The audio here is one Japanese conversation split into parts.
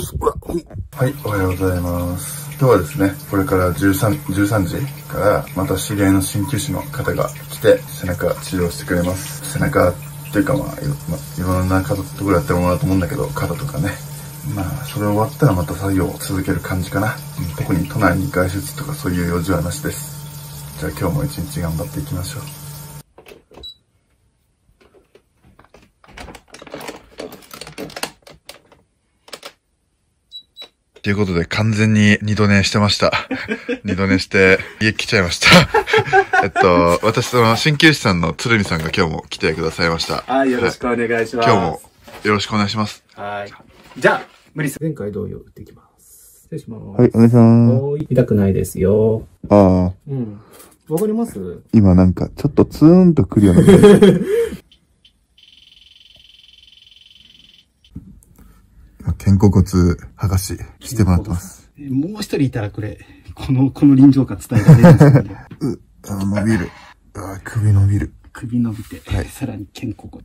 はい、おはようございます。今日はですね、これから13時から、また知り合いの鍼灸師の方が来て、背中治療してくれます。背中っていうかいろんなところやってもらうと思うんだけど、肩とかね。それ終わったらまた作業を続ける感じかな。特に都内に外出とかそういう用事はなしです。じゃあ今日も一日頑張っていきましょう。ということで、完全に二度寝してました。二度寝して、家来ちゃいました。私、鍼灸師さんの鶴見さんが今日も来てくださいました。はい、よろしくお願いします。今日もよろしくお願いします。はい。じゃあ、無理せず前回同様打っていきます。失礼します。はい、お願いします。痛くないですよ。ああ。うん。わかります？今なんか、ちょっとツーンとくるような感じ。肩甲骨剥がししてもらってます。もう一人いたらこれ、この臨場感伝えられるんですけどね。伸びる。首伸びる。首伸びて、はい、さらに肩甲骨。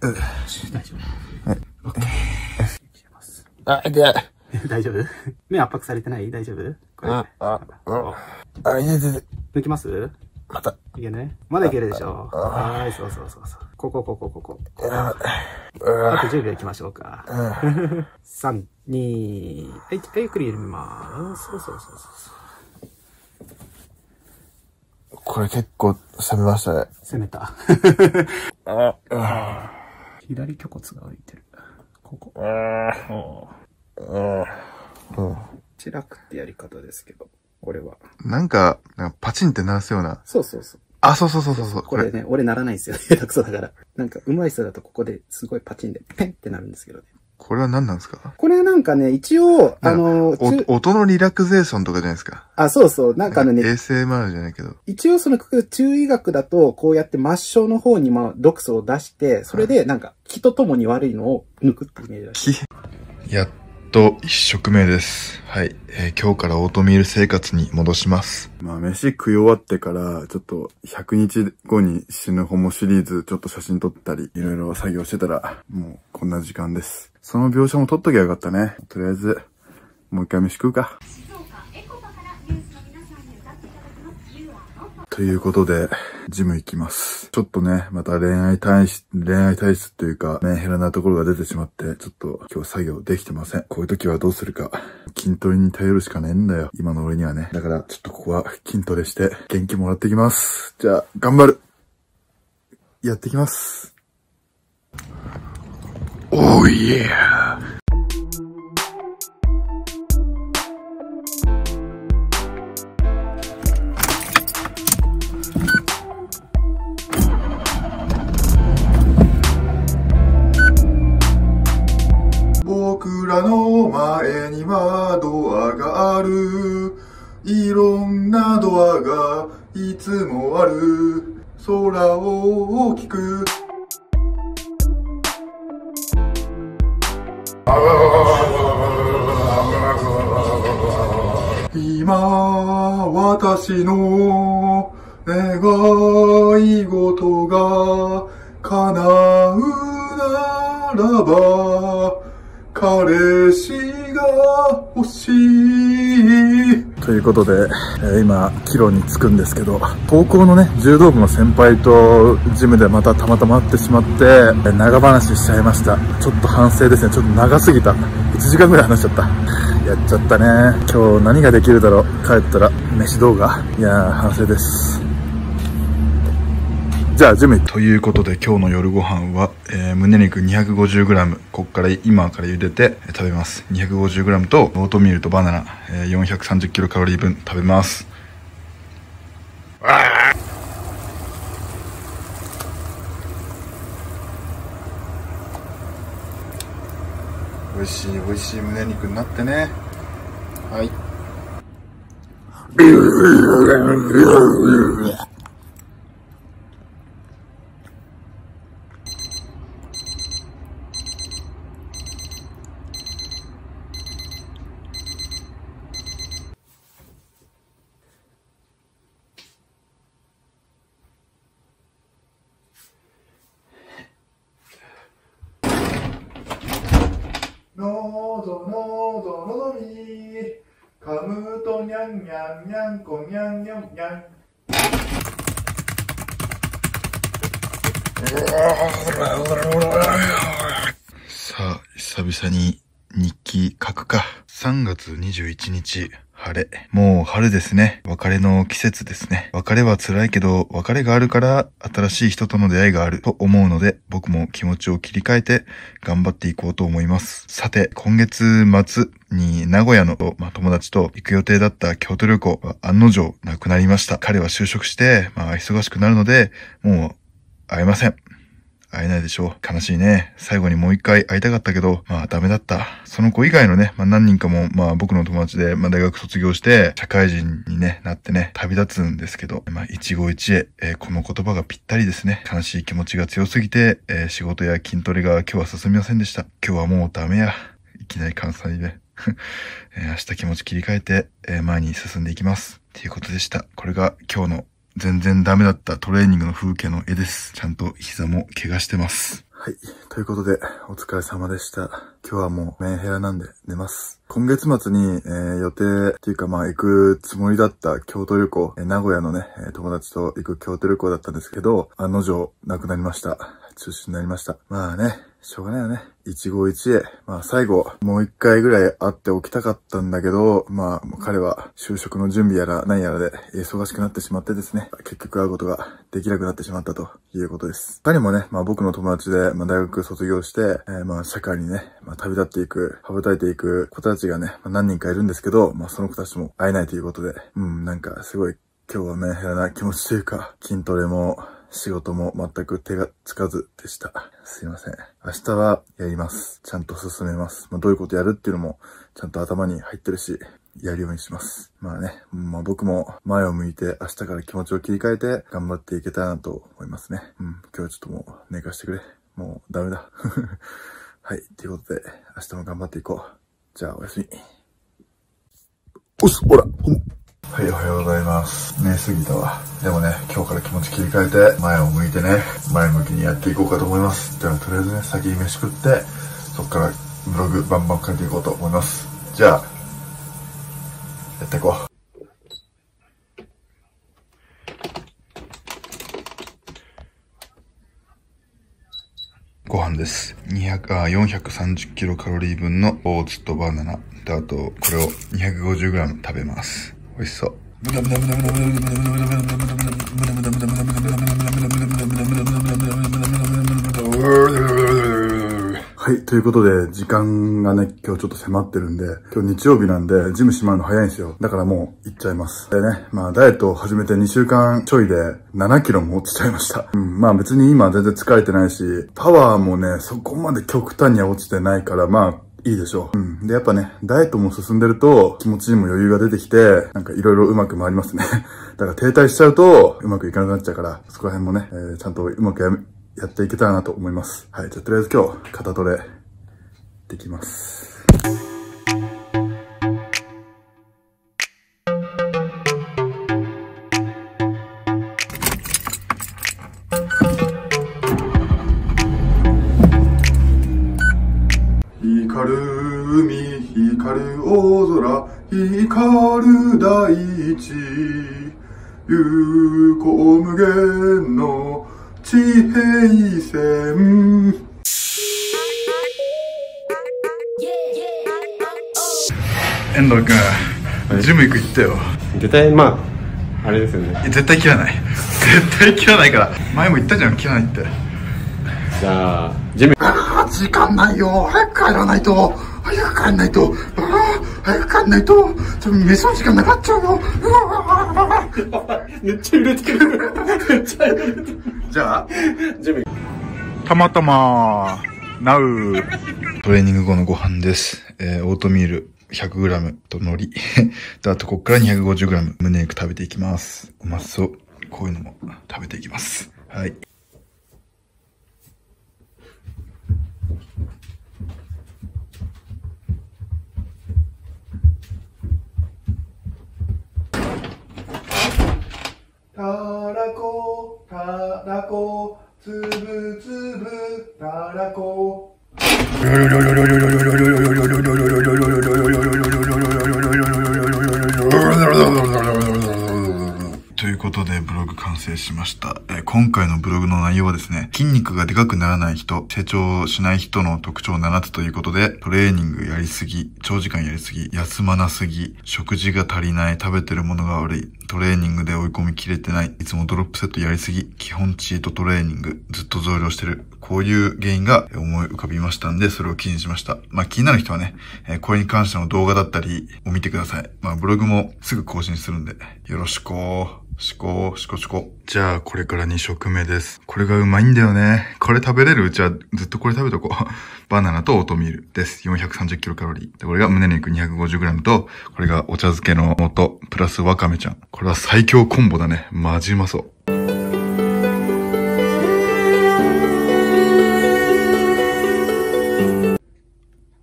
大丈夫。はい。オッケー。あ、痛い。大丈夫？目圧迫されてない？大丈夫？これ。抜きます？また。いけね。まだいけるでしょ。はい、そう。ここ。あと10秒いきましょうか。3、2、はい、一回ゆっくり緩めます。そう。これ結構攻めましたね。攻めた。左虚骨が浮いてる。ここ。チラクってやり方ですけど。これは。なんかパチンって鳴らすような。そう。そう。これね、俺鳴らないんですよ。下手くそだから。なんか、上手い人だとここですごいパチンで、ペンってなるんですけどね。これは何なんですか？これはなんかね、一応、音のリラクゼーションとかじゃないですか。そう。なんかね、ASMR じゃないけど。一応その中医学だと、こうやって末梢の方に毒素を出して、それでなんか、気とともに悪いのを抜くってイメージらしい。一食目です。はい、今日からオートミール生活に戻します。飯食い終わってから、ちょっと100日後に死ぬホモシリーズ、ちょっと写真撮ったり、いろいろ作業してたら、もうこんな時間です。その描写も撮っときゃよかったね。とりあえず、もう一回飯食うか。ということで、ジム行きます。ちょっとね、また恋愛体質というか、メンヘラなところが出てしまって、ちょっと今日作業できてません。こういう時はどうするか、筋トレに頼るしかねえんだよ。今の俺にはね。だから、ちょっとここは筋トレして、元気もらってきます。じゃあ、頑張る！やってきます。Oh yeah！僕らの前にはドアがある。いろんなドアがいつもある。空を大きく。今私の願い事が叶うならば彼氏が欲しい。ということで、今、帰路に着くんですけど、高校のね、柔道部の先輩とジムでまたたまたま会ってしまって、長話しちゃいました。ちょっと反省ですね。ちょっと長すぎた。1時間ぐらい話しちゃった。やっちゃったね。今日何ができるだろう。帰ったら、飯動画。いやー、反省です。じゃあ、準備。ということで、今日の夜ご飯は、胸肉 250g。こっから、今から茹でて、食べます。250g と、オートミールとバナナ、430kcal 分食べます。美味しい胸肉になってね。はい。のぞのぞのぞみかむとにゃんにゃんにゃんこにゃんにゃんにゃん。さあ久々に日記書くか。3月21日晴れ。もう春ですね。別れの季節ですね。別れは辛いけど、別れがあるから新しい人との出会いがあると思うので、僕も気持ちを切り替えて頑張っていこうと思います。さて、今月末に名古屋の、友達と行く予定だった京都旅行は案の定なくなりました。彼は就職して、忙しくなるので、もう会えません。会えないでしょう。悲しいね。最後にもう一回会いたかったけど、ダメだった。その子以外のね、何人かも、僕の友達で、大学卒業して、社会人にね、なってね、旅立つんですけど、一期一会、この言葉がぴったりですね。悲しい気持ちが強すぎて、仕事や筋トレが今日は進みませんでした。今日はもうダメや。いきなり関西弁。明日気持ち切り替えて、前に進んでいきます。っていうことでした。これが今日の全然ダメだったトレーニングの風景の絵です。ちゃんと膝も怪我してます。はい。ということで、お疲れ様でした。今日はもうメンヘラなんで寝ます。今月末に、予定っていうか行くつもりだった京都旅行、名古屋のね、友達と行く京都旅行だったんですけど、案の定なくなりました。中止になりました。しょうがないよね。一期一会。最後、もう一回ぐらい会っておきたかったんだけど、彼は就職の準備やら何やらで忙しくなってしまってですね、結局会うことができなくなってしまったということです。他にもね、僕の友達で、大学卒業して、社会にね、旅立っていく、羽ばたいていく子たちがね、何人かいるんですけど、その子たちも会えないということで、すごい今日はメンヘラな気持ちというか、筋トレも、仕事も全く手がつかずでした。すいません。明日はやります。ちゃんと進めます。どういうことやるっていうのもちゃんと頭に入ってるし、やるようにします。僕も前を向いて明日から気持ちを切り替えて頑張っていけたらなと思いますね。今日はちょっともう寝かしてくれ。もうダメだ。はい。ということで、明日も頑張っていこう。じゃあおやすみ。おっす、ほら、はい、おはようございます。寝すぎたわ。でもね、今日から気持ち切り替えて、前を向いてね、前向きにやっていこうかと思います。では、とりあえずね、先に飯食って、そっからブログバンバン書いていこうと思います。じゃあ、やっていこう。ご飯です。430キロカロリー分のオーツとバナナ。で、あと、これを250グラム食べます。美味しそう。はい、ということで、時間がね、今日ちょっと迫ってるんで、今日日曜日なんで、ジム閉まるの早いんですよ。だからもう、行っちゃいます。でね、ダイエットを始めて2週間ちょいで、7キロも落ちちゃいました。別に今全然疲れてないし、パワーもね、そこまで極端には落ちてないから、いいでしょう。で、やっぱね、ダイエットも進んでると、気持ちにも余裕が出てきて、いろいろうまく回りますね。だから停滞しちゃうと、うまくいかなくなっちゃうから、そこら辺もね、ちゃんとうまくやっていけたらなと思います。はい、じゃあとりあえず今日、肩トレ、できます。光る大地、有効無限の地平線。遠藤君、ジム行く行ったよ。絶対あれですよね。絶対切らない。絶対切らないから。前も言ったじゃん、切らないって。じゃあ、ジム。時間ないよ。早く帰らないと。早く帰んないと。早く帰んないと、ちょっと飯の時間なかっちゃうの。めっちゃ揺れてる。めっちゃ揺れてる。じゃあ、ジム。たまたま、なう。トレーニング後のご飯です。オートミール 100g と海苔。で、あとこっから 250g 胸肉食べていきます。うまそう。こういうのも食べていきます。はい。たらこ、たらこ、つぶつぶ、たらこ。生しました。今回のブログの内容はですね、筋肉がでかくならない人、成長しない人の特徴7つということで、トレーニングやりすぎ、長時間やりすぎ、休まなすぎ、食事が足りない、食べてるものが悪い、トレーニングで追い込みきれてない、いつもドロップセットやりすぎ、基本チートトレーニング、ずっと増量してる。こういう原因が思い浮かびましたんで、それを記事にしました。まあ気になる人はね、これに関しての動画だったりを見てください。まあブログもすぐ更新するんで、よろしくー。じゃあ、これから2食目です。これがうまいんだよね。これ食べれるうちはずっとこれ食べとこう。バナナとオートミールです。430キロカロリー。で、これが胸肉250グラムと、これがお茶漬けの素、プラスワカメちゃん。これは最強コンボだね。マジうまそう。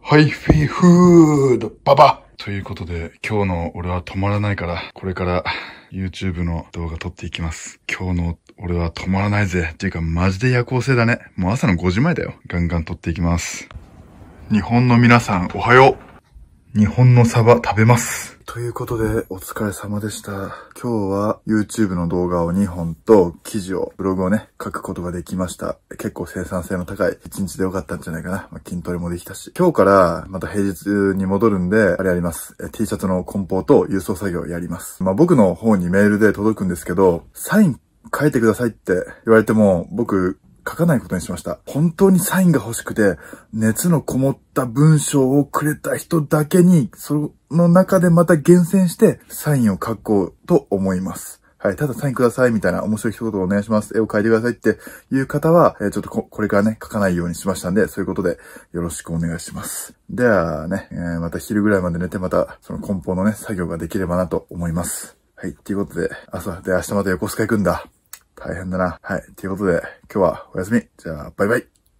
ハイフィーフードババということで、今日の俺は止まらないから、これから、YouTube の動画撮っていきます。今日の俺は止まらないぜ。っていうかマジで夜行性だね。もう朝の5時前だよ。ガンガン撮っていきます。日本の皆さんおはよう。日本のサバ食べます。ということでお疲れ様でした。今日は YouTube の動画を2本と記事を、ブログをね、書くことができました。結構生産性の高い1日でよかったんじゃないかな。まあ、筋トレもできたし。今日からまた平日に戻るんで、あれやります。T シャツの梱包と郵送作業やります。まあ、僕の方にメールで届くんですけど、サイン書いてくださいって言われても、僕、書かないことにしました。本当にサインが欲しくて、熱のこもった文章をくれた人だけに、その中でまた厳選して、サインを書こうと思います。はい。ただサインくださいみたいな面白い一言をお願いします。絵を描いてくださいっていう方は、ちょっとこれからね、書かないようにしましたんで、そういうことでよろしくお願いします。ではね、また昼ぐらいまで寝て、またその梱包のね、作業ができればなと思います。はい。ということで、朝で明日また横須賀行くんだ。大変だな。はい。ということで、今日はおやすみ。じゃあ、バイバイ。